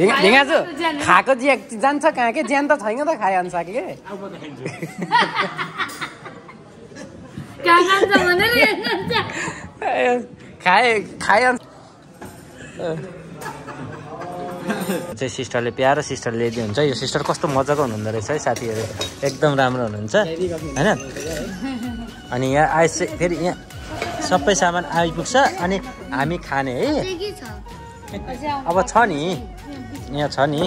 ढिंगा छु खाको जिया जान्छ कहाँ के ज्यान त छैन त खाए अनसाकले अब त खाइन्छ का जान्छ भने नि जान्छ खाए खाए चाहिँ सिस्टरले प्यार सिस्टर लेदी हुन्छ यो सिस्टर कस्तो मज्जाको हुनुहुँदो रहेछ है साथीहरु एकदम राम्रो हुनुहुन्छ हैन अनि यहाँ आइस फेरि यहाँ सबै सामान आइपुग्छ अनि हामी खाने है अब छ नि यहाँ छ नि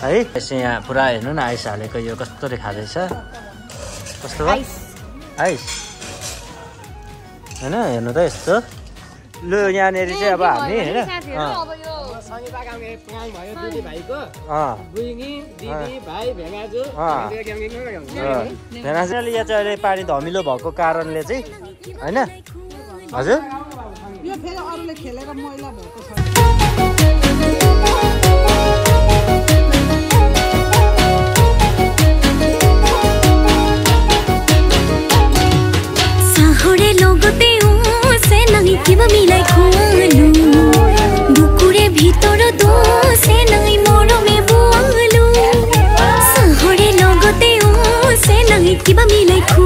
है यसो यहाँ पुरा हेर्नु न आइस हालेको यो कस्तो देखादैछ कस्तो आइस आइस हैन हेर्नु त यस्तो ल यहाँ नेरी चाहिँ अब हामी हैन अब यो सनिबा गाउँले प्लान भयो दिदी भाइको बुइनी दिदी भाइ भेगाजु भेगाजुले यहाँ चाहिँ अहिले पानी धमिलो भएको कारणले चाहिँ हैन हजुर यो फेरि अरूले खेलेर मैला भएको छ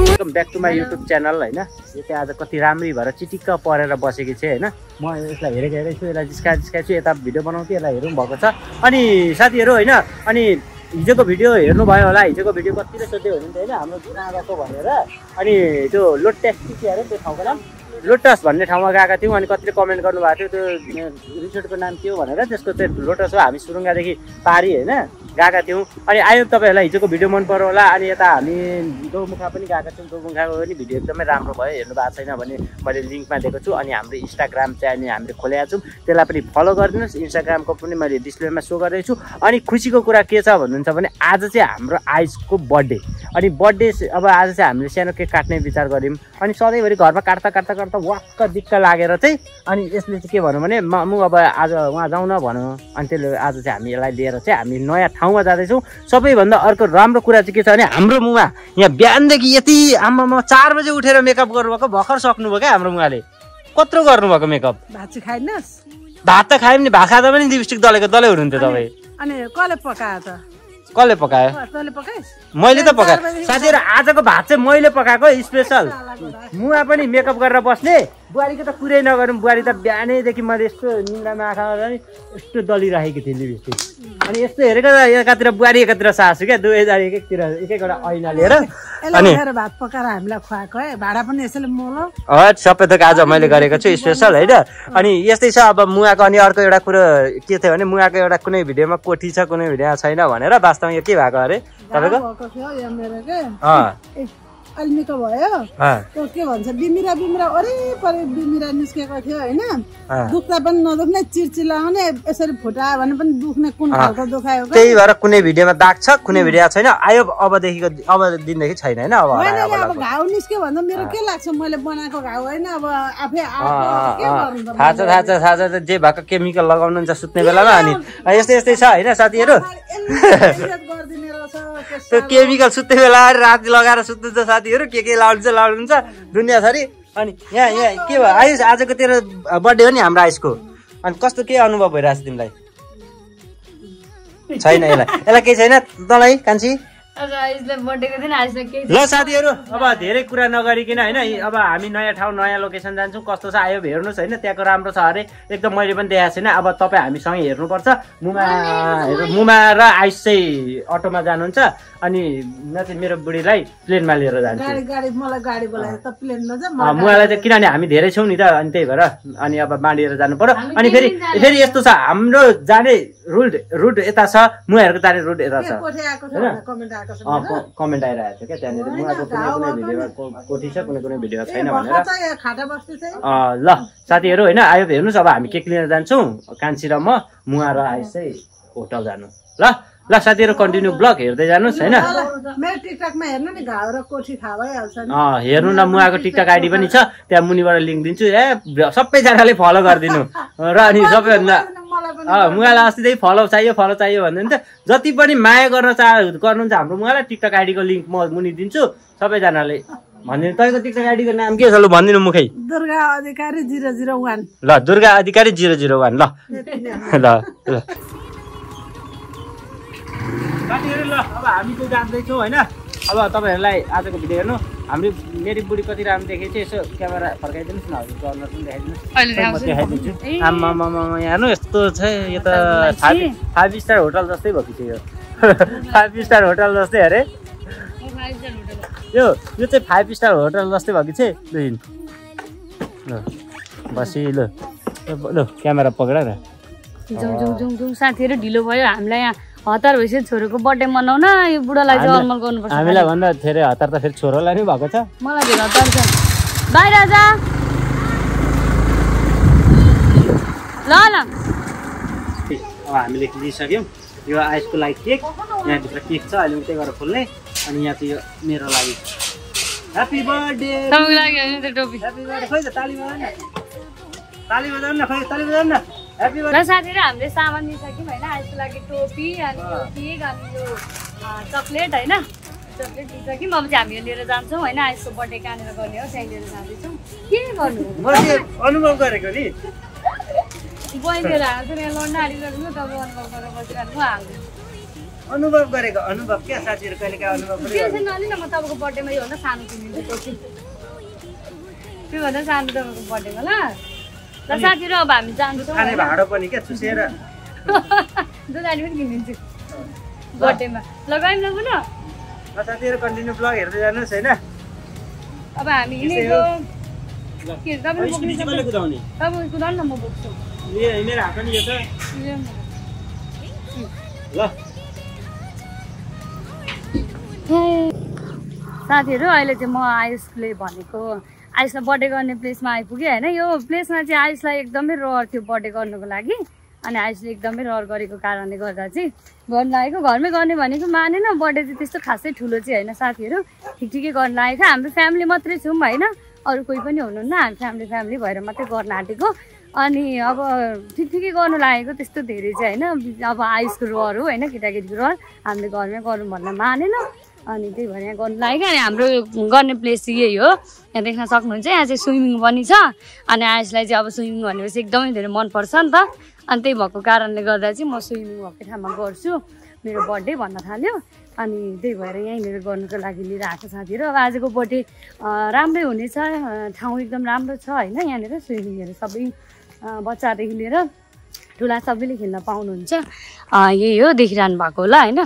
Welcome back to my YouTube channel, right? Na, this is a very Ramri video. Chitika power ra bossy kiche, na. Moi isla here kare chu, isla jiska chu, eta video banauti, isla hero bhagata. Ani sath hero, right? Na, ani इजो को video हेर्नु भयो होला इजोको video कति र सोध्यो हुन्छ हैन हाम्रो जुना आगाको भनेर अनि त्यो लोटस के अरे त्यो ठाउँको नाम लोटस भन्ने ठाउँमा गएका थियौ अनि कतिले कमेन्ट गर्नु भएको थियो त्यो रिसोर्टको नाम के हो भनेर त्यसको चाहिँ लोटस हो हामी सुरुङगा देखि पारी हैन गएका थियौ अनि आयो तपाईहरुलाई हिजोको भिडियो मन पर्यो होला अनि यता हामी गौमुखा पनि गएका थियौ गौमुखाको पनि भिडियो एकदमै राम्रो भयो हेर्नु भएको छैन भने मैले लिंकमा दिएको छु अनि हाम्रो इन्स्टाग्राम च्यानल हामीले खोलेका छौं त्यसलाई पनि फलो गरिदिनुस् इन्स्टाग्रामको पनि मैले डिस्प्लेमा सो गरेको छु अनि खुशीको कुरा के छ भन्नुहुन्छ भने आज चाहिँ हाम्रो आइसको बर्थडे अनि बर्थडे अब आज चाहिँ हामीले सानो केक काट्ने विचार गर्यौं अनि सधैँभरि घरमा काट्दा काट्दा काट्दा वाक्क दिक्क लागेर चाहिँ अनि यसले चाहिँ के भन्नु भने म अब आज वहाँ जाउँ न भन्नु अनि त्यसले आज चाहिँ हामी यसलाई लिएर चाहिँ हामी नयाँ ठाउँमा जादै छौं सबैभन्दा अर्को राम्रो कुरा चाहिँ के छ भने हाम्रो मुवा यहाँ बिहानदेखि यति आमामा 4 बजे उठेर मेकअप गर्नुभएको भर्खर सक्नुभयो के हाम्रो मुवाले कत्रो गर्नुभएको मेकअप भात खाइनस् भात त खाइम नि भाखादा पनि लिपस्टिक दलेको दले हुनुहुन्थ्यो तपाई अनि कसले पकायो त कसले पकायो तँले पकाइस मैले त पकाए साथीहरु आजको भात चाहिँ मैले पकाएको स्पेशल मुवा पनि मेकअप गरेर बस्ने बुवारीको त कुरै नगरौँ बुवारी त बिहानैदेखि मैले यस्तो निन्द्रामा आँखा यस्तो दलिरहेको थिएँ लिपस्टिक अनि यस्तो हेरेको एकातिर बुवारी एकातिर सासु के दुवैजना एकतिर एकैवटा ऐना लिएर अनि भात पकाएर हामीलाई खुवाएको है भाडा पनि यसले मोलो हैट सबै त आज मैले गरेको छु स्पेशल हैन अनि यस्तै छ अब मुवाको अनि अर्को एउटा कुरा के थियो भने मुवाको एउटा कुनै भिडियोमा कोठी छ कुनै भिडियोमा छैन भनेर वास्तवमा यो के भएको अरे तपाईको यो मेरो के अल्मिको भयो त्यो के भन्छ बिमिरा बिमिरा अरे परे बिमिरा निस्केको थियो हैन दुख्दा पनि नदुख्ने चिरचिलाउने यसरी फुटायो भने पनि दुख्ने कुन खालको दुखायो के त्यही भएर कुनै भिडियोमा दाग छ कुनै भिडियो छैन आयो अबदेखिको अब दिनदेखि छैन हैन अब अब घाउ निस्क्यो भन्दा मेरो के लाग्छ मैले बनाएको घाउ हैन अब आफै के गर्नु थाहा छ त जे भएको केमिकल लगाउनुहुन्छ सुत्ने बेलामा अनि यस्तै छ हैन साथीहरु गर्दिने रहेछ त्यो केमिकल सुत्ने बेला राति लगाएर सुत्नुहुन्छ साथी के लाउनुहुन्छ दुनिया थरी अनि यहाँ के भयो आयुष आजको तेरो बर्थडे हो नि हाम्रो आयुषको अनि कस्तो के अनुभव भइराछ तिमीलाई छैन यसलाई के छैन तलाई कान्छी आज आयुषले बर्थडेको दिन आइसके के ल साथीहरु अब धेरै कुरा नगरिकिन हैन अब हामी नयाँ ठाउँ नयाँ लोकेसन जान्छौं कस्तो छ आयो हेर्नुस् हैन त्यहाँको राम्रो छ अरे एकदम मैले पनि देखाएको छैन अब तपाई हामी सँगै हेर्नु पर्छ मुमा र आयुष चाहिँ अटोमा जानुहुन्छ अनि म चाहिँ मेरो बुढीलाई प्लेनमा लिएर जान्छु गाडी मलाई गाडी बोलाएर त प्लेन नजाम मुवालाई चाहिँ किनभने हामी धेरै छौं नि त अनि त्यही भएर अनि अब बाँडिएर जानु पर्यो अनि फेरि यस्तो छ हाम्रो जाने रुट यता छ मुवाहरुको जाने रुट यता छ कमेन्ट आइरहेको थियो के त्यहाँनिर मुवाको कुनै भिडियोमा कोठी छ कुनै भिडियो छैन भनेर खाटा बस्ती चाहिँ ल साथीहरु हैन आयो हेर्नुस् अब हामी केक लिएर जान्छौं कान्छी र मुवा र आइस चाहिँ होटल जानु ल साथीहरु कन्टिन्यू ब्लग हेर्दै जानुस् हैन मेरो टिकटकमा हेर्नु नि घाउ र कोठी थाहा भइहाल्छ नि हेर्नु न मुवाको टिकटक आइडी पनि छ त्यहाँ मुनिबाट लिंक दिन्छु ए सबै जनाले फलो गर्दिनु र अनि सबैभन्दा मुवालाई अस्तिदेखि फलो चाहियो भन्दैन त जति पनि माया गर्न गर्नुहुन्छ हाम्रो मुवालाई टिकटक आइडीको लिंक म मुनि दिन्छु सबैजनाले भन्दिनु तपाईको टिकटक आइडीको नाम के छ ल भन्दिनु मुखै दुर्गा अधिकारी 001 ल दुर्गा अधिकारी 001 ल ल Author wishes to go bottom Manona, you put a light on Malgon. I will have another theory at the head Chorola and Bagata. Malaga. Bye, Raza Lana. I'm like this again. You are ice to like cake, you have to kick, so I will take a full leg and you have to mirror light. Happy birthday. Something like another topic. Happy birthday for the Taliban. Taliban for Taliban. Everyone साथी रा हामीले सामान दिइसक्यौ हैन आजको लागि टोपी अनि cake अनि यो चकलेट हैन चकलेट दिइसक्यौ अब चाहिँ हामी लिएर जान्छौं हैन आजको बर्थडे कानेर गर्ने हो चाहिँ लिएर जान्छौं के गर्नु मैले अनुभव गरेको नि बोइलेर आउँछ नि लड्न आलिरहेको त अनुभव गरेर बसिराख्नु हामी अनुभव गरेको अनुभव के साथीहरु कहिले का अनुभव गरे टेन्सन नलिन म तपाईको बर्थडेमा यो भन्दा सानो किनिदिन्छु टोपी त्यो भन्दा सानो तपाईको बर्थडेमा ल The Saturday of Bam Jan, I never open it to Sarah. Don't I even give it? Got him. Logan Laguna. But I did continue vlogger. Then I said, Abam, you need to get double books. Double good on the books. Yeah, in there, I can get her. Saturday, I let him eyes play Bonico. आइसला birthday गर्ने प्लेसमा आइपुगे हैन यो प्लेसमा चाहिँ आइसलाई एकदमै रहर थियो बर्थडे गर्नको लागि अनि आइसले एकदमै रहर गरेको कारणले गर्दा चाहिँ गर्न लागेको घरमै गर्ने भनेको मानेन बर्थडे चाहिँ त्यस्तो खासै ठुलो चाहिँ हैन साथीहरु ठिकठिकै गर्न लागेको हाम्रो फ्यामिली मात्रै छौं हैन अरु कोही पनि हुनुहुन्न हामी फ्यामिली फ्यामिली भएर मात्रै गर्न आटेको अनि अब ठिकठिकै गर्न लागेको त्यस्तो धेरै चाहिँ हैन अब आइसको रहर हो हैन केटाकेटीको रहर हामीले घरमै गरौँ भन्ने मानेन अनि त्यही भनेर गर्न लाग्यो अनि हाम्रो गर्ने प्लेस यही हो यहाँ देख्न सक्नुहुन्छ यहाँ चाहिँ स्विमिङ पनि छ अनि आइसलाई चाहिँ अब स्विमिङ भनेपछि एकदमै धेरै मन पर्छ नि त अनि त्यही भएको कारणले गर्दा चाहिँ म स्विमिङ भएको ठाउँमा गर्छु मेरो बर्थडे भन्न थाल्यो अनि त्यही भएर यही मेरो गर्नको लागि लिएर आएको साथीहरु अब आजको बर्थडे राम्रै हुनेछ ठाउँ एकदम राम्रो छ हैन यहाँनेर स्विमिङहरु सबै बच्चादेखि लिएर ठुला सबैले खेल्न पाउनुहुन्छ यही हो देखिरानु भएको होला हैन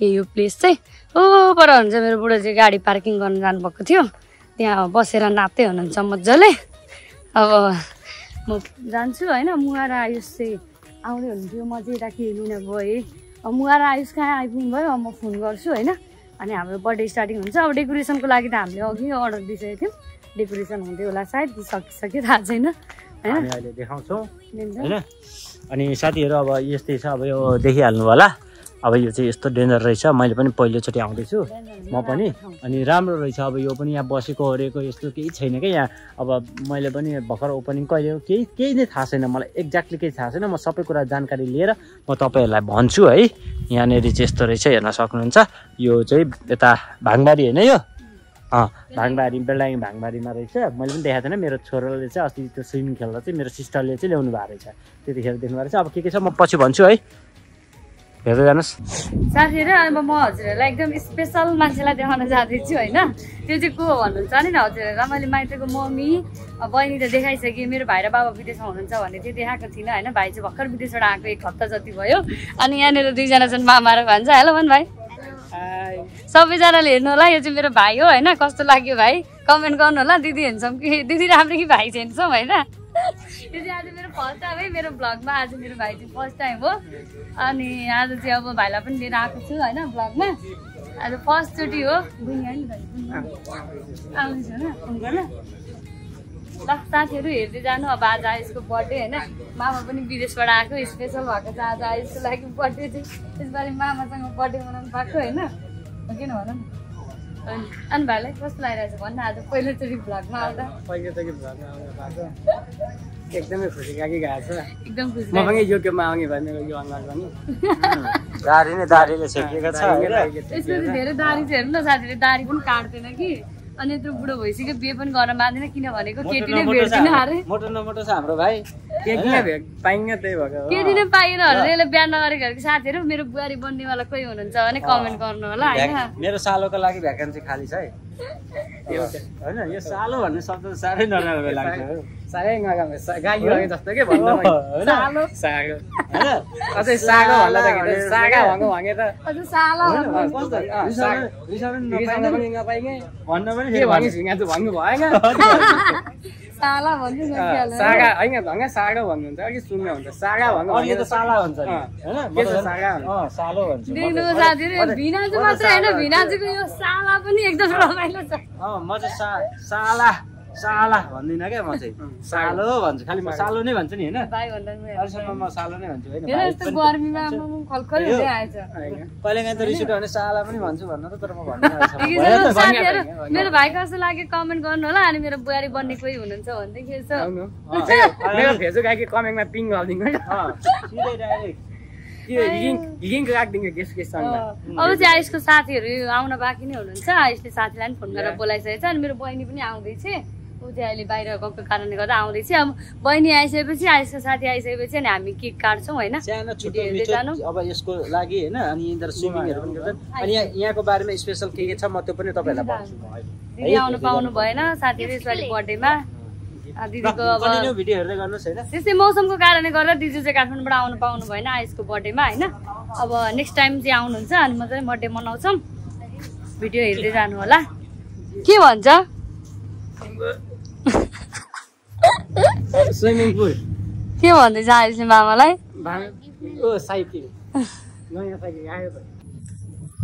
यो प्लेस चाहिँ ओ पर हुन्छ मेरो बुढो चाहिँ गाडी पार्किङ गर्न जानु भएको थियो त्यहाँ बसेर नाप्दै हुनुहुन्छ मज्जाले अब म जान्छु हैन मुवा र आयुष चाहिँ आउने हुन्थ्यो म चाहिँ राखी लिन गए अब मुवा र आयुष कहाँ आइपुग्नु भयो म फोन गर्छु हैन अनि हाम्रो बर्थडे स्टार्टिङ हुन्छ अब डेकोरेसनको लागि त हामीले अघि अर्डर दिइसकेको थियौं डेकोरेसन हुँदै होला सायद सकिसक्यो थाहा छैन हैन हामी अहिले देखाउँछौं हैन अनि साथीहरु अब यस्तै छ अब यो देखिहाल्नु होला अब यो चाहिँ यस्तो डेन्जर रहेछ मैले पनि पहिलो चोटी आउँदै छु म पनि अनि राम्रो रहेछ अब यो पनि यहाँ बसेको हरेको यस्तो केही छैन के यहाँ अब मैले पनि भर्खर ओपनिङ कहिले हो केही केही नै थाहा छैन मलाई एक्ज्याक्टली केही थाहा छैन म सबै कुरा जानकारी लिएर म तपाईहरुलाई भन्छु है यहाँनेरि चाहिँ यस्तो रहेछ हेर्न सक्नुहुन्छ यो चाहिँ यता भाङबारी हैन यो अ भाङबारी बेलडाङ भाङबारीमा रहेछ मैले पनि देखाएको थिएन मेरो छोराले चाहिँ अस्ति त्यो स्विमिङ खेल्दा चाहिँ मेरो सिस्टरले चाहिँ ल्याउनु भएको रहेछ त्यतिखेर देख्नु भएको रहेछ अब के छ म पछि भन्छु है हेर्दै जानुस् साथीहरु अब म हजुरहरुलाई एकदम स्पेशल मान्छेलाई देखाउन जाँदैछु हैन त्यो चाहिँ को भन्नुहुन्छ नि हजुरहरु मैले माइतको मम्मी बहिनी त देखाइसके मेरो भाइ र बाबा विदेशमा हुनुहुन्छ भन्ने थियो देखाएको थिन हैन भाइ चाहिँ भर्खर विदेशबाट आएको एक हप्ता जति भयो अनि यहाँनेर दुई जना छन् मामा र भान्जा हेलो भन भाइ हाय सबैजनाले हेर्नु होला यो चाहिँ मेरो भाइ हो हैन कस्तो लाग्यो भाइ कमेन्ट गर्नु होला दिदी हेन्छम कि दिदी राम्रो कि भाइ चाहिँ हेन्छम हैन यो चाहिँ आज मेरो फर्स्ट टाइम है मेरो ब्लगमा आज मेरो भाइ चाहिँ फर्स्ट टाइम हो अनि आज चाहिँ अब भाइलाई पनि लिएर आएको छु हैन ब्लगमा आज फर्स्ट चोटी हो गुन्या नि भाइ आउनु छ न फोन गर्न ल साथीहरु हेर्दै जानु अब आज आइसको बर्थडे हैन मामा पनि विदेशबाट आएको स्पेशल भएको छ आज आइसको लागि बर्थडे चाहिँ त्यसबारे मामासँग बर्थडे मनाउनु भएको हैन किन भनौं अनि भाइलाई कस्तो लागिरहेछ भन्न आज पहिलोचोटी भ्लगमा आउँदा एकदमै खुसी लागि गएको छ एकदम खुसी म पनि युट्युबमा आउने भए मेरो यो अनुहार पनि दारी नै दारीले छेकेको छ हैन यसले धेरै दारी चाहिँ हेर्नु न साथीले दारी पनि काट्दैन कि अनि त्यो बुढो भइसक्यो बिहे पनि गर्न मान्दैन किन भनेको केटीले भेट्दिन हारे मोटो न मोटो छ हाम्रो भाइ के किन भेट पाइन्न त्यही भएको केटीले पाइन हरेले बिहे नगरेको साथीहरु मेरो बुहारी बन्ने वाला कोही हुनुहुन्छ भने कमेन्ट गर्नु होला हैन मेरो सालोको लागि भ्याकेन्सी खाली छ है हैन यो सालो भन्ने शब्द सारै नराम्रो लाग्छ सारै नगामे गाली लगे जस्तो के भन्दा हैन सालो सागो हैन अझै सागो भन्दा के सागा भंगो भंगे त अझ सालो कस्तो रिसाउन नपाइने पनि नपाइने भन्न पनि के भनि झिङा त भन्नु भएन साला भन्नु नकिहाल्नु सागा हैन भंगा सागो भन्नुहुन्छ अघि सुन्ने हुन्छ सागा भंगो अनि त साला भन्छ नि हैन के सागा अ सालो भन्छ दिनु साथीहरु भिनाजु मात्र हैन भिनाजुको यो साला पनि एकदम रमाइलो छ अ म चाहिँ साला साला भन्दिन के म चाहिँ सालो भन्छु खाली म सालो नै भन्छु नि हैन भाइ भन्दा नि अरसम्म म सालो नै भन्छु हैन यस्तो गर्मीमा म खलखल हुँदै आएछ कहिलेकाहीँ त रिस उठ्यो भने साला पनि भन्छु भन्न त तर म भन्दिन अरसम्म मेरो भाइ कस्तो लाग्यो कमेन्ट गर्नु होला अनि मेरो बुहारी बन्ने कोही हुनुहुन्छ भन्दै छ मेरो फेसबुक आइके कमेन्टमा पिङ गरिदिनु हैन सिधै डाइरेक्ट यो लिंक राख्दिनु गेस्ट गेस्टसँग अब चाहिँ आइसको साथीहरु आउन बाँकी नै हुनुहुन्छ आइसले साथीलाई पनि फोन गरेर बोलाइसकेछ अनि मेरो बहिनी पनि आउँदै छ उ चाहिँ अहिले बाहिर गएको कारणले गर्दा आउँदै छ अब बहिनी आइसकेपछि आइसको साथी आइसकेपछि अनि हामी केक काट्छौं हैन सानो छुट्टी हेर्दै जानु अब यसको लागि हैन अनि इन्दर स्विमिङहरु पनि गर्छन् अनि यहाँको बारेमा स्पेशल के के छ म त्यो पनि तपाईहरुलाई भन्छु दिदी आउन पाउनु भएन साथीहरु यसपाली बर्थडेमा दिदीको अब कन्टिन्यू भिडियो हेर्दै गर्नुस् हैन त्यसै मौसमको कारणले गर्दा दिदी चाहिँ काठमाडौँबाट आउन पाउनु भएन आइसको बर्थडेमा हैन अब नेक्स्ट टाइम चाहिँ आउनुहुन्छ अनि म चाहिँ बर्थडे मनाउँछौं भिडियो हेर्दै जानु होला के भन्छ स्विमिङ पुल के भन्दै जाइसले मामालाई ओ साइकिल नयाँ साइकिल आयो त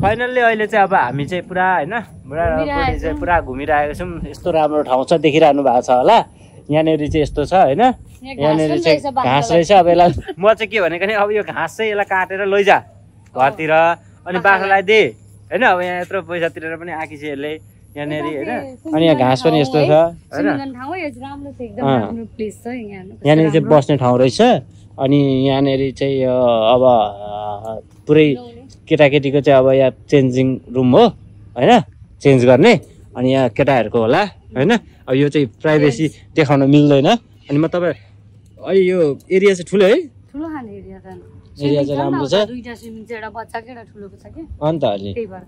फाइनली अहिले चाहिँ अब हामी चाहिँ पुरा हैन पुरा घुमिरहेको छौं यस्तो राम्रो ठाउँ छ देखिरहनु भएको छ होला यहाँनेर चाहिँ यस्तो छ हैन यहाँनेर चाहिँ घाँस रहेछ अब यसलाई म चाहिँ के भनेको नि अब यो घाँस चाहिँ यसलाई काटेर लैजा घरतिर अनि बाख्रालाई दे हैन अब यहाँ यत्रो पैसा तिरेर पनि आकिसेहरुले यहाँनेर हैन अनि यहाँ घाँस पनि यस्तो छ हैन यहाँनेर चाहिँ बस्ने ठाउँ रहेछ अनि यहाँनेर चाहिँ अब पुरै केटाकेटीको चाहिँ अब यहाँ चेन्जिङ रुम हो हैन चेन्ज गर्ने अनि यहाँ केटाहरुको होला हैन अब यो चाहिँ प्राइभेसी देखाउन मिल्दैन अनि म तपाई अहिले यो एरिया चाहिँ ठुलो है ठुलो खाने एरिया छ एरिया चाहिँ राम्रो छ दुईटा स्विमिङ चाहिँ एउटा बच्चाको एउटा ठुलोको छ के अनि त अहिले त्यही भएर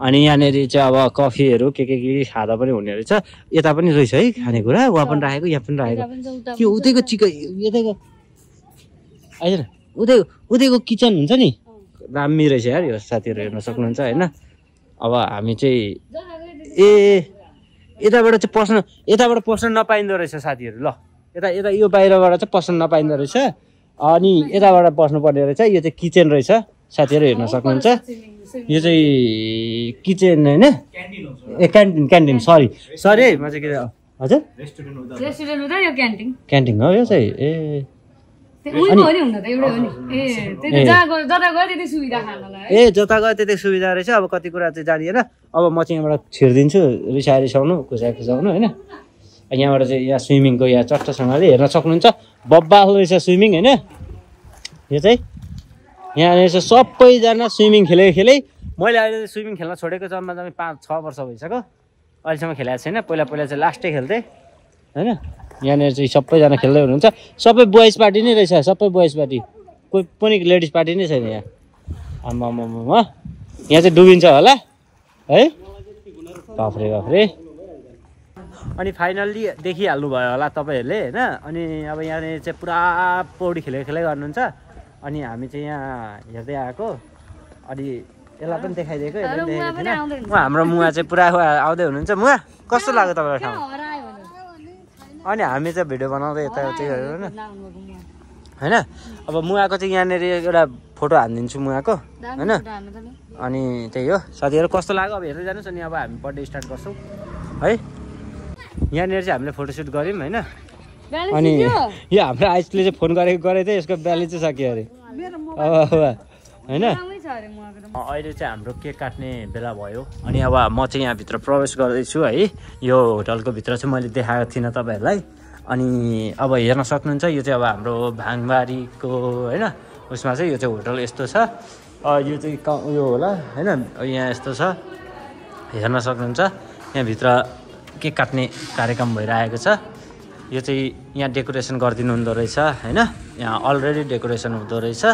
अनि यहाँनेरि चाहिँ अब कफीहरु के खादा पनि हुने रहेछ यता पनि रहेछ है खानेकुरा वहाँ पनि राखेको यहाँ पनि राखेको के उतैको चिक यतैको आइज न उतैको किचन हुन्छ नि दामी रहेछ यार यो साथीहरु हेर्न सक्नुहुन्छ हैन अब हामी चाहिँ ए यताबाट पस्न नपाइन्दो रहेछ साथीहरु ल यता यो बाहिरबाट चाहिँ पस्न नपाइन्दो रहेछ अनि यताबाट पस्नुपर्ने रहेछ यो चाहिँ किचन रहेछ साथीहरु हेर्न सक्नुहुन्छ यो चाहिँ किचन हैन क्यान्टिन सरी है म चाहिँ के हजुर रेस्टुरेन्ट हुँदा यो क्यान्टिन हो यो चाहिँ ए जता गयो त्यतै सुविधा रहेछ अब कति कुरा चाहिँ जानिएन अब म चाहिँ यहाँबाट छिर्दिन्छु रिसाउनु खुसाउनु हैन यहाँबाट चाहिँ यहाँ स्विमिङको यहाँ चट्टसँगले हेर्न सक्नुहुन्छ बब्बाल रहेछ स्विमिङ हैन यो चाहिँ यहाँ रहेछ सबैजना स्विमिङ खेले मैले अहिले स्विमिङ खेल्न छोडेको जम्मा 5-6 वर्ष भइसक्यो अहिलेसम्म खेलेको छैन पहिला चाहिँ लास्टै खेल्थेँ हैन यहाँनेर चाहिँ सबैजना खेल्दै हुनुहुन्छ सबै बोइज पार्टी नै रहेछ सबै बोइज पार्टी कोही पनि लेडिज पार्टी नै छैन यहाँ आम्मामामा यहाँ चाहिँ डुबिन्छ होला है बाफ्रे बाफ्रे अनि फाइनल्ली देखिहाल्नु भयो होला तपाईहरुले हैन अनि अब यहाँनेर चाहिँ पुरा पौडी खेले गर्नुहुन्छ अनि हामी चाहिँ यहाँ हेर्दै आएको अनि यसलाई पनि देखाइदिएको हाम्रो मुवा चाहिँ पुरा आउँदै हुनुहुन्छ मुवा कस्तो लाग्यो तपाईलाई ठाउँ अनि हामी चाहिँ भिडियो बनाउँदै यताउति होइन हैन अब मुवाको चाहिँ यहाँनेर एउटा फोटो हान्दिन्छु मुवाको हैन अनि त्यही हो साथीहरु कस्तो लाग्यो अब हेर्दै जानुस् अनि अब हामी बर्थडे स्टार्ट गर्छौं है यहाँनेर चाहिँ हामीले फोटो शूट गर्यौं हैन अनि यो हाम्रो आइसले चाहिँ फोन गरे थियो यसको ब्यालेन्स चाहिँ सकियो अरे हैन अहिले चाहिँ हाम्रो केक काट्ने बेला भयो अनि अब म चाहिँ यहाँ भित्र प्रवेश गर्दैछु है यो होटलको भित्र चाहिँ मैले देखाएको थिइनँ तपाईहरुलाई अनि अब हेर्न सक्नुहुन्छ यो चाहिँ अब हाम्रो भाङबारीको हैन उसमा चाहिँ यो चाहिँ होटल यस्तो छ यो चाहिँ उयो होला हैन यहाँ यस्तो छ हेर्न सक्नुहुन्छ यहाँ भित्र केक काट्ने कार्यक्रम भइरहेको छ। यो चाहिँ यहाँ डेकोरेसन गरिदिनु हुँदो रहेछ हैन, यहाँ अलरेडी डेकोरेसन हुँदो रहेछ।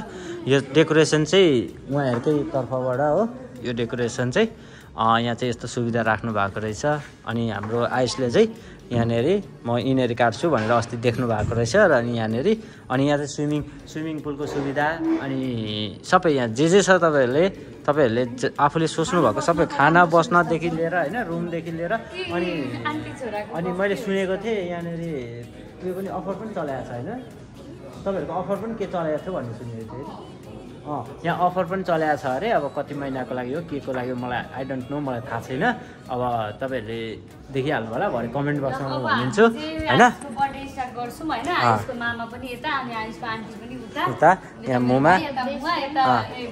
यो डेकोरेसन चाहिँ उहाँहरुकै तर्फबाट हो। यो डेकोरेसन चाहिँ यहाँ चाहिँ यस्तो सुविधा राख्नु भएको रहेछ। अनि हाम्रो आइसले चाहिँ यहाँनेरि म इनेरी काट्छु भनेर अस्ति देख्नु भएको रहेछ र यहाँनेरि। अनि यहाँ चाहिँ स्विमिङ पुलको सुविधा अनि सबै यहाँ जे जे छ तपाईहरुले आफूले सोच्नु भएको सबै खाना बस्नदेखि लिएर हैन रुमदेखि लिएर। अनि मैले सुनेको थिएँ यहाँनेरि त्यो पनि अफर पनि चलाएको छ हैन, तपाईहरुको अफर पनि के चलाएको थियो भन्ने सुनेको थिएँ। यहाँ अफर पनि चलाएको छ अरे, अब कति महिनाको लागि हो के को लागि मलाई आई डोन्ट नो, मलाई थाहा छैन। अब तपाईहरुले देखिहाल्नु होला, भरे कमेन्ट बक्समा म भनिदिन्छु हैन। बर्थडे स्टार्ट गर्छौं हैन, आइसको मामा पनि यता अनि आइसको आन्टी पनि उता, यहाँ मुमा यता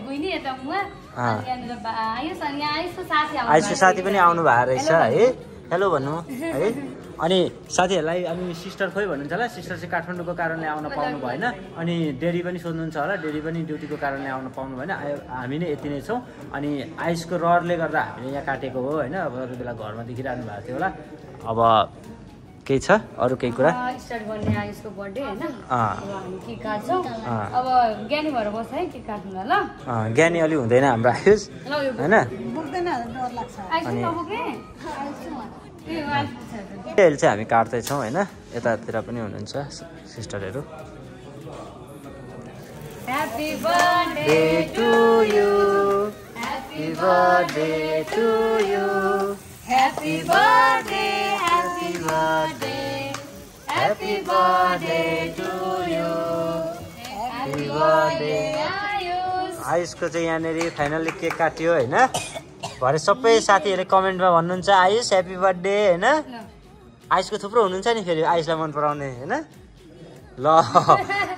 गुइनी यता मुमा अनि यहाँ आइस अनि आइसको साथी पनि आउनु भएको रहेछ है। हेलो भन्नु है। अनि साथीहरुलाई अनि सिस्टर खोइ भन्नुहुन्छ होला, सिस्टर चाहिँ काठमाडौँको कारणले आउन पाउनु भएन। अनि डेडी पनि सोध्नुहुन्छ होला, डेडी पनि ड्युटीको कारणले आउन पाउनु भएन। हामी नै यति नै छौँ। अनि आइसको रहरले गर्दा हामीले यहाँ काटेको हो हैन। अब अरू बेला घरमा देखिरहनु भएको थियो होला। अब के छ अरू केही कुरा? स्टार्ट गर्ने आइसको बर्थडे हैन, अब हामी के काट्छौं। अब ज्ञानी भएर बस है, के काट्नु ल। ज्ञानी अलि हुँदैन हाम्रो आइस हैन, बुक्दैन डर लाग्छ। आइस नबुक्ने आइस अहिले चाहिँ हामी काट्दैछौँ होइन। यतातिर पनि हुनुहुन्छ सिस्टरहरू। Happy birthday to you, happy birthday to you, happy birthday, happy birthday, happy birthday to you, happy birthday Ayush. आयुषको चाहिँ यहाँनेरि फाइनल्ली केक काटियो होइन। भरे सबै साथीहरुले कमेन्टमा भन्नुहुन्छ आयुष ह्यापी बर्थडे हैन। आयुषको थुप्रो हुनुहुन्छ नि फेरि आयुषलाई मन पराउने हैन। ल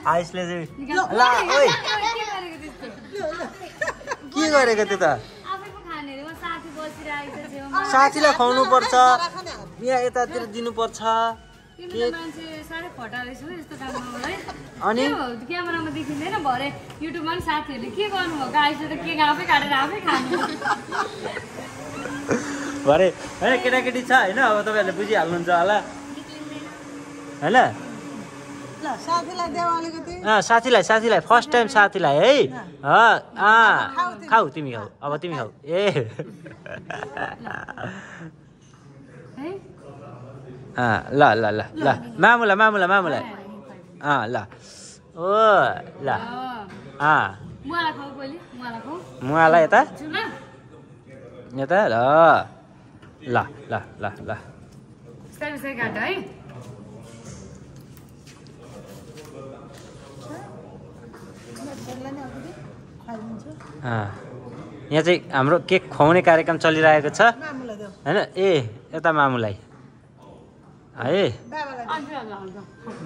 आयुषले चाहिँ ल ओइ के गरेको त्यो त आफै पो खाने रे, साथी बसिरहेको छ छेउमा, साथीलाई खुवाउनु पर्छ, यहाँ यतातिर दिनु पर्छ। के मान्छे सारे फटालेछ हो यस्तो काम मलाई। अनि क्यामेरामा देखिदैन, भरे युट्युबमा नि साथीहरुले के गर्नु भएको आइसले त केक आफै काटेर आफै खानु भरे हैन। केटाकेटी छ हैन, अब तपाईहरुले बुझिहाल्नुहुन्छ होला हैन। ल साथीलाई देऊ अलिकति, साथीलाई फर्स्ट टाइम साथीलाई है। खाऊ तिमी, खाऊ अब तिमी खाऊ ए है। ल ल ल ल मामुला ल ओ ल मुआला यता यता ल ल ल ल ल यहाँ चाहिँ हाम्रो केक खुवाउने कार्यक्रम चलिरहेको छ हैन। यता मामुलाई है,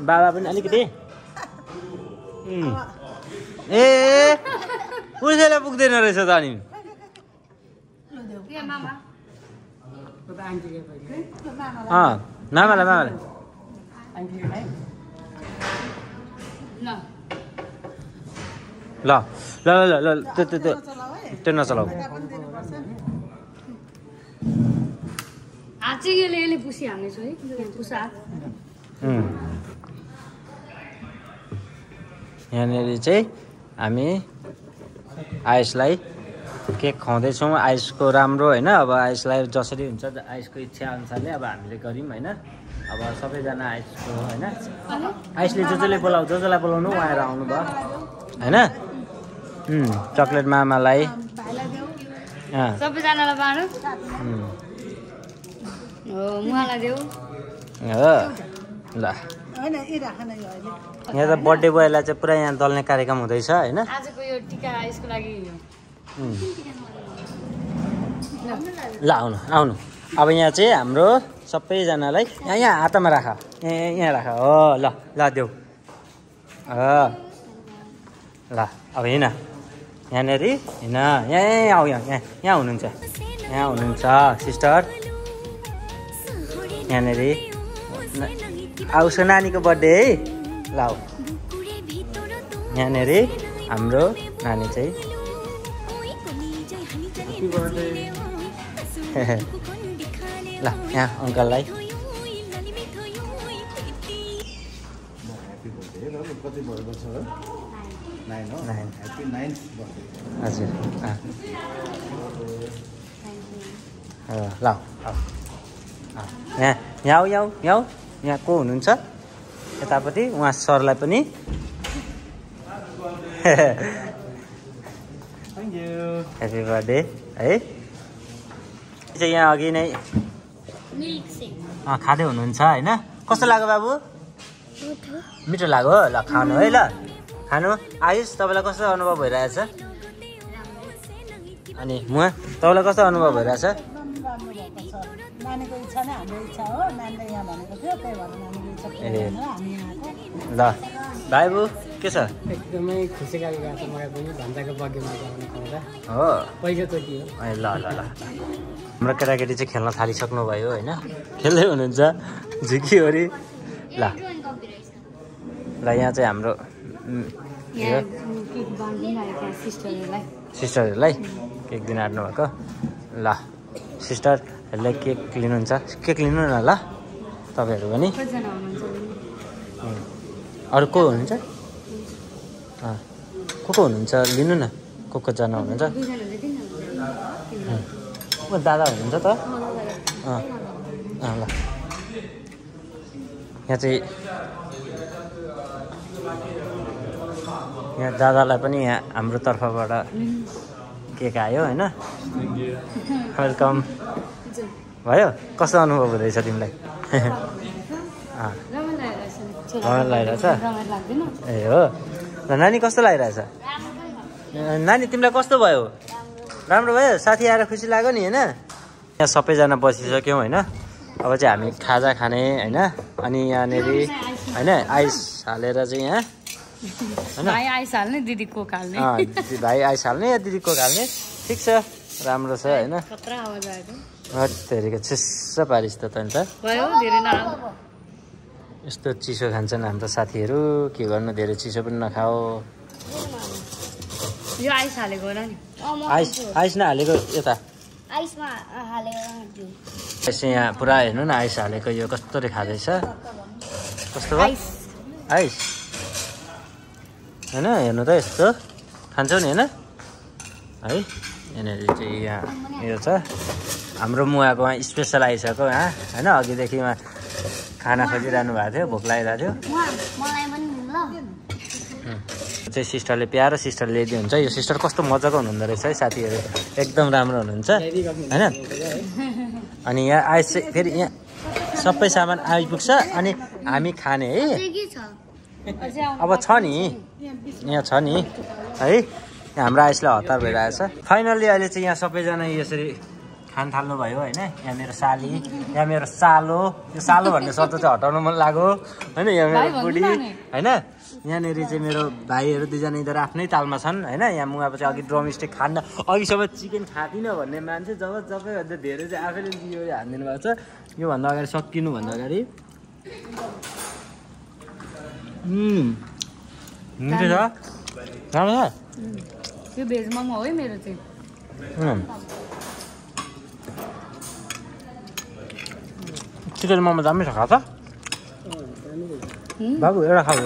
बाबा पनि अलिकति ए पुर्खेला पुग्दैन रहेछ त। अनि मामालाई ल ल ल ल त्यो नचलाऊ। यहाँनेरि चाहिँ हामी आयुषलाई केक खुवाउँदैछौँ। आयुषको राम्रो होइन, अब आयुषलाई जसरी हुन्छ आयुषको इच्छा अनुसारले अब हामीले गऱ्यौँ होइन। अब सबैजना आयुषको होइन, आयुषले जो जसलाई बोलाउनु उहाँहरू आउनुभयो होइन। चक्लेट मामालाई सबैजनालाई बाँडौँ ल। यहाँ त बर्थडे बोयलाई चाहिँ पुरा यहाँ दल्ने कार्यक्रम हुँदैछ होइन। ल आउनु अब यहाँ चाहिँ हाम्रो सबैजनालाई यहाँ हातमा राख, यहाँ राख हो। ल ल देऊ ल। अब हिँड यहाँनेरि, हिँड यहाँ आऊ, यहाँ हुनुहुन्छ, सिस्टर यहाँनेरि। आउस नानीको बर्थडे है ल। यहाँनेरि हाम्रो नानी चाहिँ Nào nha, uncle lấy. Này nó này happy nine birthday. À. Lòng. Nha, nhau nhau nhau. Nha cô nun sat. Eta pati uang sor lai pani. Thank you. Happy birthday. Hey. Jadi yang lagi ni. Milkshake. Ah, khade unun sat, na. Kosa lagu babu? Mito lagu, la khano, eh la. Khano. Ayus, tabla kosa anu babu raya sah. Ani, muah. Tabla kosa anu babu raya sah. La, babu. कैसा? एकदम ही खुशी का लगा तो मेरे बनी बंदा के बाकी मजा आने को होगा। ओह। पहले तो क्यों? अरे ला ला ला। हमरा करा के टीचे खेलना थाली सकनो भाई हो है ना? खेले हो नंजा? जिकी औरी ला। ला यहाँ से हमरो। यार एक बांधने आया था सिस्टर लाई। सिस्टर लाई? एक दिन आने वाला को ला। सिस्टर लाई के क्लीन नंजा के क्लीन ना ला। तबे रुवानी। और को नंजा? हाँ, कोको नंचा लिनु ना, कोको जाना हो नंचा। वो दादा हो नंचा तो? हाँ, हाँ ला। यहाँ दादा लापनी है, अमृतर्फा बड़ा केक आयो है ना? वेलकम। भायो, कौसा अनुभव बताइए साथी में। हाँ। रामन लायरा सा। ऐ ओ। नानी कस्तो लागिरहेछ नानी तिमीलाई कस्तो भयो राम्रो भयो साथी आएर खुसी लाग्यो नि हैन यहाँ सबैजना बसिसक्यौ हैन अब चाहिँ हामी खाजा खाने हैन अनि यहाँ नेरी हैन आइस हालेर चाहिँ यहाँ हैन भाइ आइस हाल्ने दिदीको काल्ने भाइ आइस हाल्ने या दिदीको काल्ने ठीक छ राम्रो छ हैन कत्रा आवाज आयो हत्तेरीको छिस्स पारिस त तन्त भयो धेरै न यस्तो चिसो खान्छन् हाम्रो साथीहरु के गर्नु धेरै चिसो पनि नखाओ यो आइस हालेको होला नि आइस आइस न हालेको यता आइसमा हालेको हो त्यसै यहाँ पुरा हेर्नु न आइस हालेको यो कस्तो रे खादैछ कस्तो आइस आइस हैन हेर्नु त यस्तो खान्छौ नि हैन है एनर्जी चाहिँ यहाँ यो छ हाम्रो मुवाको स्पेशल आइसको हैन अघिदेखि म खाना खोजिरहनु भएको थियो भोक लागिरहेको थियो चाहिँ सिस्टरले प्यारो सिस्टर लेडी हुन्छ यो सिस्टर कस्तो मजाको हुनुहुँदो रहेछ है साथीहरु एकदम राम्रो हुनुहुन्छ हैन अनि यहाँ आइस फेरि यहाँ सबै सामान आइपुग्छ अनि हामी खाने है अब छ नि यहाँ छ नि है हाम्रो आइसलाई हतार भइरहेछ फाइनली अहिले चाहिँ यहाँ सबैजना यसरी खान थाल्नु भयो हैन यहाँ मेरो साली यहाँ मेरो सालो यो सालो भन्ने शब्द चाहिँ हटाउन मन लाग्यो हैन यहाँ मेरो बुढी हैन यहाँ नेरी चाहिँ मेरो भाइहरु दुईजना इधर आफ्नै तालमा छन् हैन यहाँ मुगापछि अघि ड्रमस्टिक खान अघि सबै चिकन खादिन भन्ने मान्छे जब जबै भन्दा धेरै चाहिँ आफैले दियो हान्दिनु भएको छ यो भन्दा अगाडि सकिनु भन्दा अगाडि मिठो छ राम्रो छ त्यो भेज मोमो हो है मेरो चाहिँ चिकन मोमो दामी छ खाजा बाबु एउटा खाऊ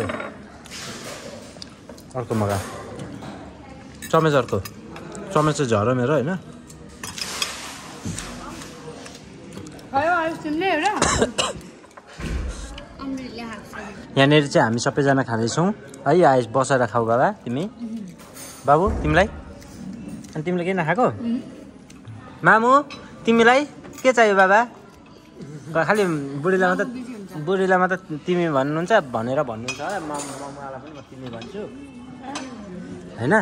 अर्को मगा चमेच अर्को चमेच चाहिँ झरो मेरो हैन यहाँनिर चाहिँ हामी सबैजना खाँदैछौँ है आइस बसेर खाऊ बाबा तिमी बाबु तिमीलाई अनि तिमीले के नखाएको मामु तिमीलाई के चाहियो बाबा खाली बुढीलाई मात्र तिमी भन्नुहुन्छ भनेर भन्नुहुन्छ म मलाई पनि तिमी भन्छु हैन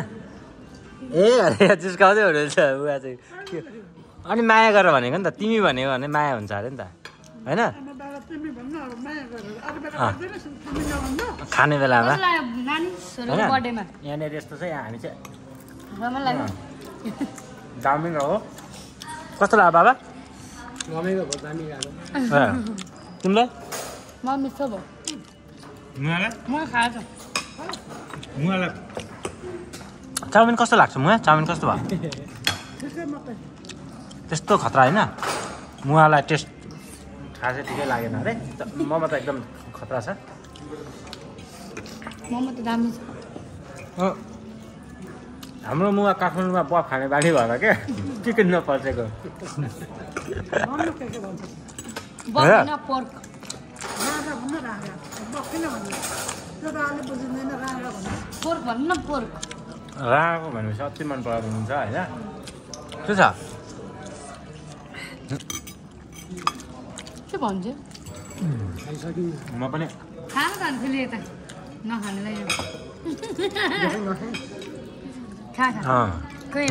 ए अरे जिस्काउँदै हुनुहुन्छ बुवा चाहिँ अनि माया गर भनेको नि त तिमी भनेको भने माया हुन्छ अरे नि त हैन खाने बेलामा यहाँनिर यस्तो छ यहाँ हामी चाहिँ दामी हो कस्तो लाग्यो बाबा मम्मीको भोजानी गाह्रो तिमीलाई मम्मी छ भो मुवाला म खाछ मुवाला चाउमिन कस्तो लाग्छ मुवा चाउमिन कस्तो भयो त्यस्तो खतरा हैन मुवाला टेस्ट खासै ठिकै लागेन रे मोमो त एकदम खतरा छ मोमो त दामी छ हो हाम्रो मुवा काठमाडौँमा बफ खाने बानी भयो के चिकन नपर्सेको मोमो के के भन्छ बफ न पर्क रागा भन्न रागा बफ किन भन्नु त्यो गाले बुझ्दैन रागा भन्नु पर्क भन्न पर्क रागाको भनेपछि अति मन पर्छ हुन्छ हैन के छ How much? I'm going to eat it. No, I'm going to eat it. I'm going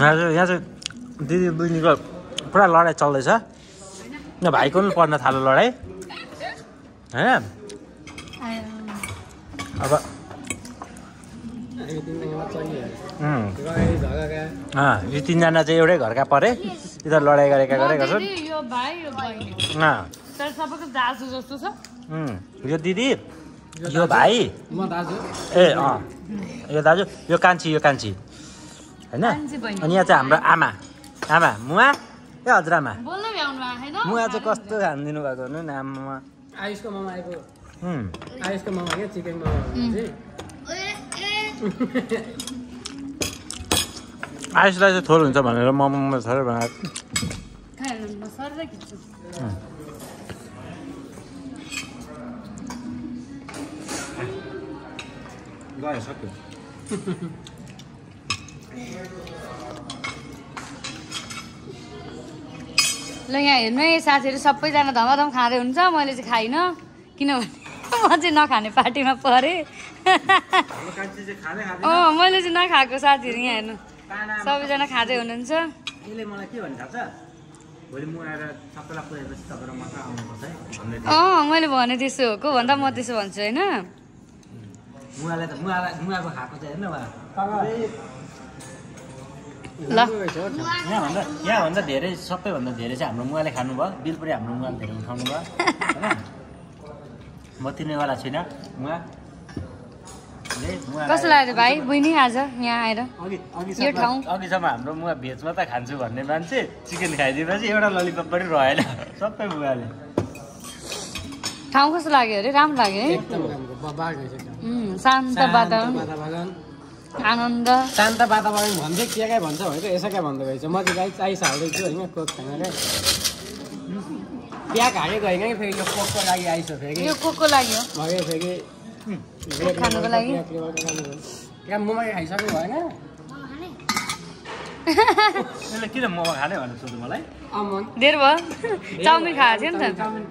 to eat it. Sir, sabko dazu jasto cha. Yo didi, yo bhai. Ma dazu. Eh, ah. Yo dazu, yo kanchi. Haina? Ani yaha hamro ama. Ama, muwa, e hazur ama. Bolnu bhyaunu bha, haina? Muwa cha kasto handinu bhako ni namma. Ayushko mama aiko. Ayushko mama ke chicken mama bhanchi. Ayushla cha thoro huncha bhanera mama thoro bhanako. Khaina masara kichu. Guy, suck it. Look at me, Saturday, supper, and a dama, don't have him. Someone is Kaino. Kino, what's in Nakani party? My party. Oh, well, it's not Hako Saturday. So we don't have him, sir. Oh, well, one it is so good. One of this one, sir. मुआले खाको चाहिँ हैन बा ल यहाँ भन्दा धेरै सबै भन्दा धेरै चाहिँ हाम्रो मुआले खानु भयो बिल पनि हाम्रो मुआले धेरै उठाउनु भयो हैन म तिर्ने वाला छैन मुआ कस्तो लाग्यो भाइ बहिनी आज यहाँ आएर यो ठाउँ अघिसम्म हाम्रो मुआ भेजमा त खान्छु भन्ने मान्छे चिकन खाइदिएपछि एउटा ललिपप पनि रहेन सबै मुआले ठाउँ कस्तो लाग्यो अरे राम्रो लाग्यो है एकदम Santa Bata Ananda Santa Bata one day, I want to wait a second on the way. So much like I saw it doing a cook. Yeah, I go in for your cocoa like ice of it. You cook like you. I saw you. There was Tommy Carson.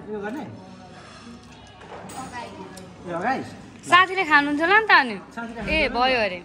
You're right. Saturday, Hanan Tolantani. Eh, boy, already.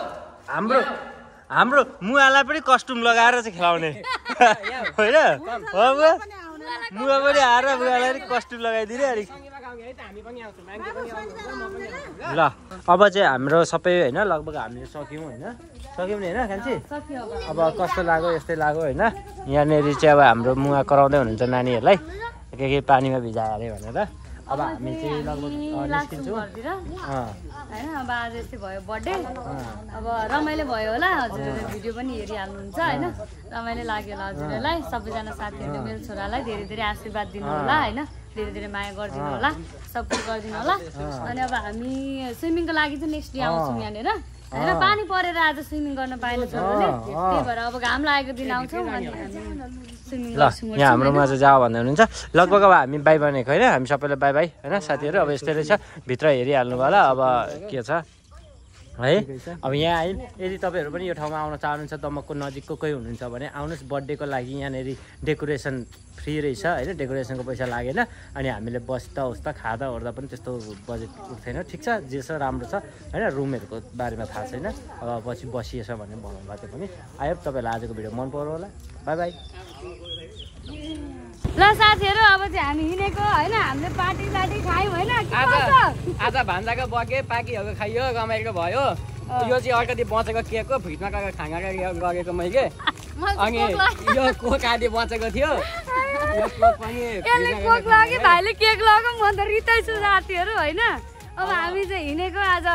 हाम्रो मुआलाई पनि costume लगाएर चाहिँ खेलाउने होइन मुआ पनि आएर मुआलाई पनि कस्ट्युम लगाइदिने अनि ल अब चाहिँ हाम्रो सबै होइन लगभग हामीले सक्यौँ होइन सक्यौँ नि होइन कान्छी अब कस्तो लाग्यो यस्तै लाग्यो होइन यहाँनेरि चाहिँ अब हाम्रो मुआ कराउँदै हुनुहुन्छ नानीहरूलाई के के पानीमा भिजायो अरे भनेर अब हामी चाहिँ लगभग निस्किन्छौँ हैन अब आज यस्तै भयो बर्थडे अब रमाइलो भयो होला हजुरले भिडियो पनि हेरिहाल्नुहुन्छ हैन रमाइलो लाग्यो होला हजुरलाई सबैजना साथीहरुले मेरो छोरालाई धेरै धेरै आशीर्वाद दिनु होला हैन धेरै धेरै माया गर्दिनु होला सपोर्ट गर्दिनु होला अनि अब हामी स्विमिङको लागि चाहिँ नेक्स्ट डे आउँछौँ यहाँनेर हैन पानी परेर आज स्विमिङ गर्न पाएन छोराले त्यही भएर अब घाम लागेको दिन आउँछौँ अनि ल यहाँ हाम्रो माछा जाओ भन्दै हुनुहुन्छ लगभग अब हामी बाई बनेको होइन हामी सबैलाई बाई बाई होइन साथीहरू अब यस्तै रहेछ भित्र हेरिहाल्नु भयो होला अब के छ है अब यहाँ आइ यदि तपाईँहरू पनि यो ठाउँमा आउन चाहनुहुन्छ दमकको नजिकको कोही हुनुहुन्छ भने आउनुहोस् बर्थडेको लागि यहाँनेरि डेकोरेसन फ्री रहेछ होइन डेकोरेसनको पैसा लागेन अनि हामीले बस्दा उस्ता खाँदा ओर्दा पनि त्यस्तो बजेट उठ्दैन ठिक छ जे छ राम्रो छ होइन रुमहरूको बारेमा थाहा छैन अब पछि बसिएछ भने भन्नुभयो त्यो पनि आयो तपाईँहरूलाई आजको भिडियो मन पर्यो होला बाई बाई ल साथीहरु अब चाहिँ हामी हिनेको हैन हामीले पार्टी लाटी खायौ हैन आज भान्जाको बगे पाकीहरु खाइयो रमाइलो भयो यो चाहिँ अर्कोति बचेको केकको भिडमा गएर खाना गरेको मैले अनि यो कोकाले बचेको थियो यसको पनि एले कोक लाग्यो भाइले केक लगाउ म त रिताइछु साथीहरु हैन अब हामी चाहिँ हिनेको आज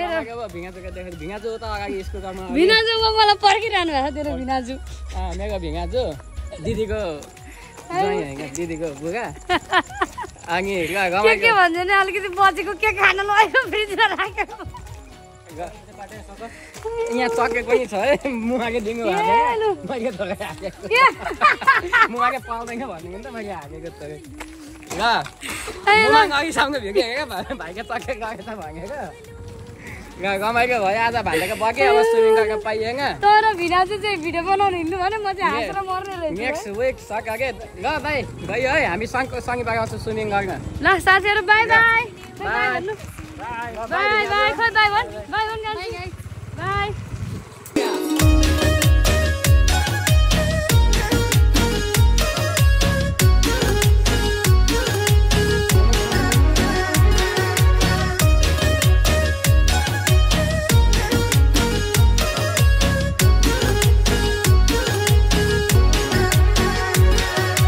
मेरो भिङाजुको देखेर भिङाजु त अगाडि स्कुल गर्न भिङाजु मलाई पर्खिरहनु भएको थियो भिङाजु मेरो भिङाजु दिदीको दिदीको बुगा अनि के भन्छ नि अलिकति बजेको के खान लगायो फ्रिजमा राखेको यहाँ चक्के पनि छ है मुहाके डिङ्गो मैले मुहाके पाउँदैन भनेको नि त मैले हालेको त ल अघि सामने भेट्यो क्या भाइको चक्के गएको छ भनेको रमाइलो भयो आज भाइको बगे अब स्विमिङ गरेको पाइएन तर भिनाजु चाहिँ भिडियो बनाउनु हिँड्नु भने म चाहिँ हाँसेर मर्ने रहेछु नेक्स्ट विक सके ल भाइ गयो है हामी सँगै आउँछौँ स्विमिङ गर्न ल साथीहरु bye bye bye bye bye bye bye bye bye by